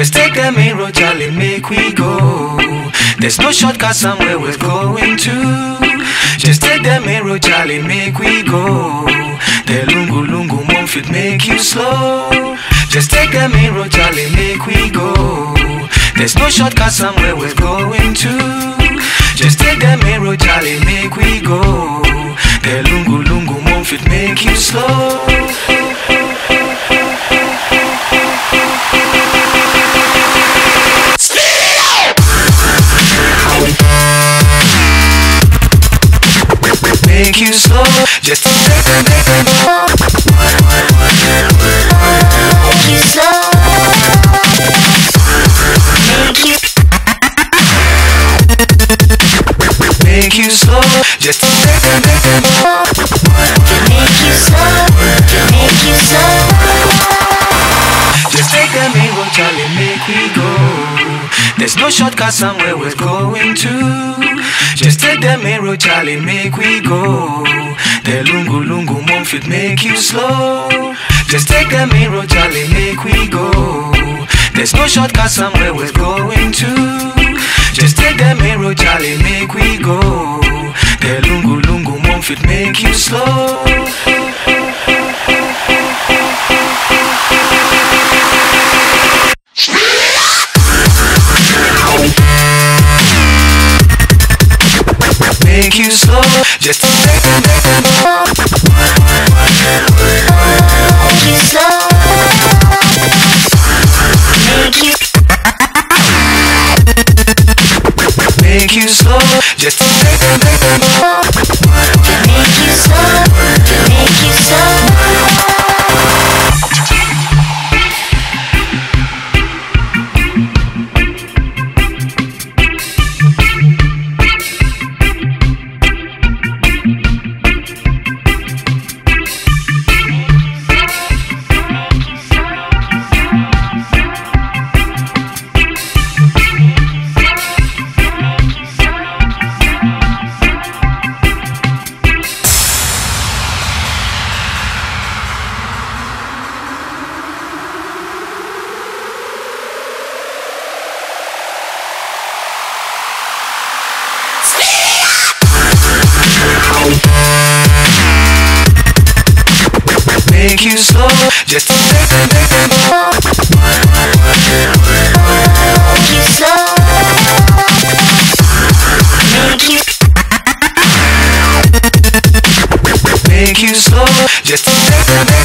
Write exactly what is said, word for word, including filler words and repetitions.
Just take the main road, Charlie, make we go. There's no shortcut somewhere we're going to. Just take the main road, Charlie, make we go. The Lungu Lungu won't fit, make you slow. Just take the main road, Charlie, make we go. There's no shortcut somewhere we're going to. Just take the main road, Charlie, make we go. The Lungu Lungu won't fit, make you slow. Make you slow, just take the make you slow. Make you slow. Make you Make you slow, just take the make you slow. Make you slow, make you slow. Just take the main road, Charlie, make we go. There's no shortcut somewhere we're going to. Just take the main road, Charlie, make we go. The Lungu Lungu won't fit, make you slow. Just take the main road, Charlie, make we go. There's no shortcut somewhere we're going to. Just take the main road, Charlie, make we go. The Lungu Lungu won't fit, make you slow. Make you slow, just take the make you slow. Make you slow. Make you Make you slow, just take the make you slow. Make you slow, make you Make you slow, just take the make you slow. Make you slow. Make you Make you slow, just take the